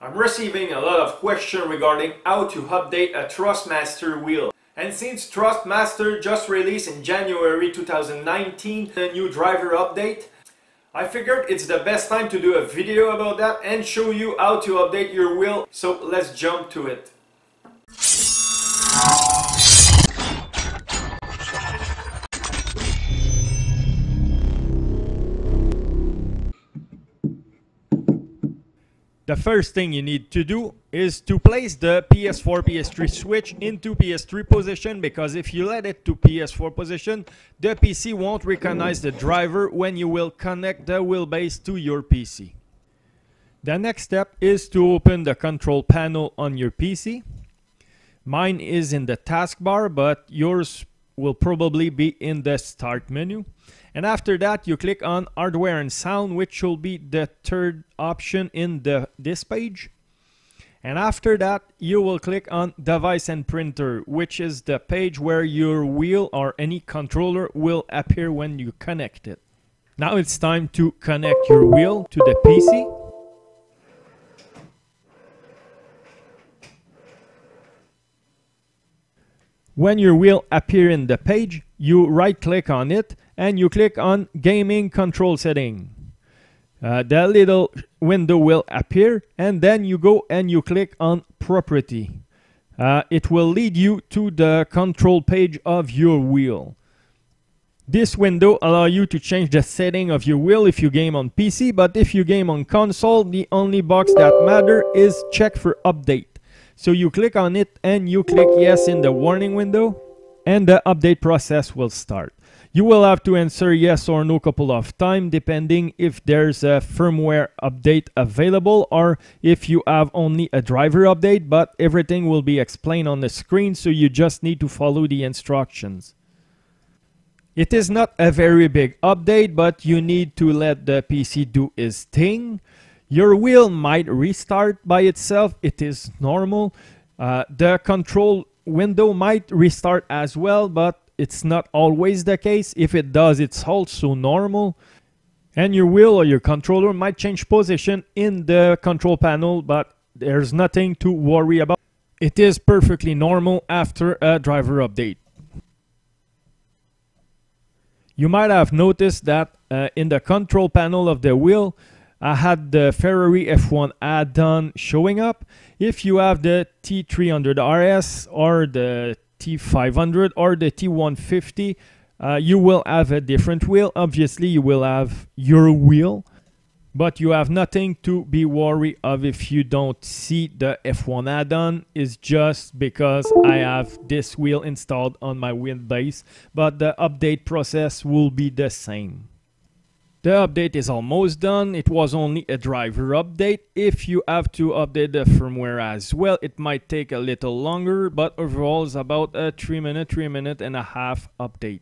I'm receiving a lot of questions regarding how to update a Thrustmaster wheel. And since Thrustmaster just released in January 2019 a new driver update, I figured it's the best time to do a video about that and show you how to update your wheel. So let's jump to it. The first thing you need to do is to place the PS4, PS3 switch into PS3 position, because if you let it to PS4 position, the PC won't recognize the driver when you will connect the wheelbase to your PC. The next step is to open the control panel on your PC. Mine is in the taskbar, but yours will probably be in the start menu. And after that, you click on hardware and sound, which will be the third option in this page. And after that, you will click on device and printer, which is the page where your wheel or any controller will appear when you connect it. Now it's time to connect your wheel to the PC. When your wheel appears in the page, you right click on it and you click on Gaming Control Setting. That little window will appear, and then you go and you click on Property. It will lead you to the control page of your wheel. This window allows you to change the setting of your wheel if you game on PC, but if you game on console, the only box that matters is check for update. So you click on it and you click yes in the warning window, and the update process will start. You will have to answer yes or no couple of times, depending if there's a firmware update available or if you have only a driver update, but everything will be explained on the screen, so you just need to follow the instructions. It is not a very big update, but you need to let the PC do its thing. Your wheel might restart by itself, it is normal. The control window might restart as well, but it's not always the case. If it does, it's also normal. And your wheel or your controller might change position in the control panel, but there's nothing to worry about. It is perfectly normal after a driver update. You might have noticed that in the control panel of the wheel, I had the Ferrari F1 add-on showing up. If you have the T300 RS or the T500 or the T150, you will have a different wheel. Obviously, you will have your wheel, but you have nothing to be worried of if you don't see the F1 add-on. It's just because I have this wheel installed on my wheelbase, but the update process will be the same. The update is almost done. It was only a driver update. If you have to update the firmware as well, it might take a little longer, but overall it's about a 3 minute and a half update.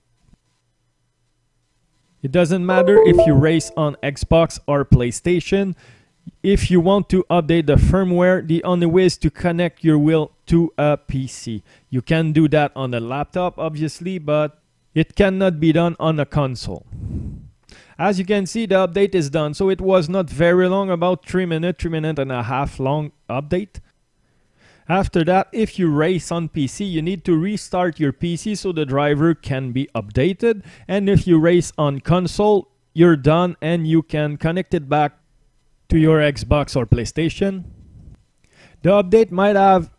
It doesn't matter if you race on Xbox or PlayStation. If you want to update the firmware, the only way is to connect your wheel to a PC. You can do that on a laptop, obviously, but it cannot be done on a console. As you can see, the update is done, so it was not very long, about 3 minute and a half long update. After that, if you race on PC, you need to restart your PC so the driver can be updated. And if you race on console, you're done and you can connect it back to your Xbox or PlayStation. The update might have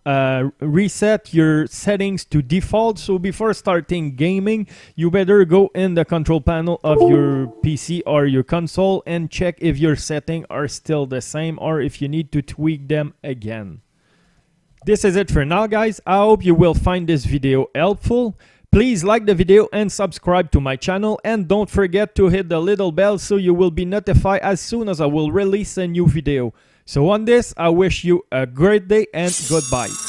reset your settings to default, so before starting gaming, you better go in the control panel of your PC or your console and check if your settings are still the same or if you need to tweak them again. This is it for now, guys. I hope you will find this video helpful. Please like the video and subscribe to my channel, and don't forget to hit the little bell so you will be notified as soon as I will release a new video. So on this, I wish you a great day and goodbye.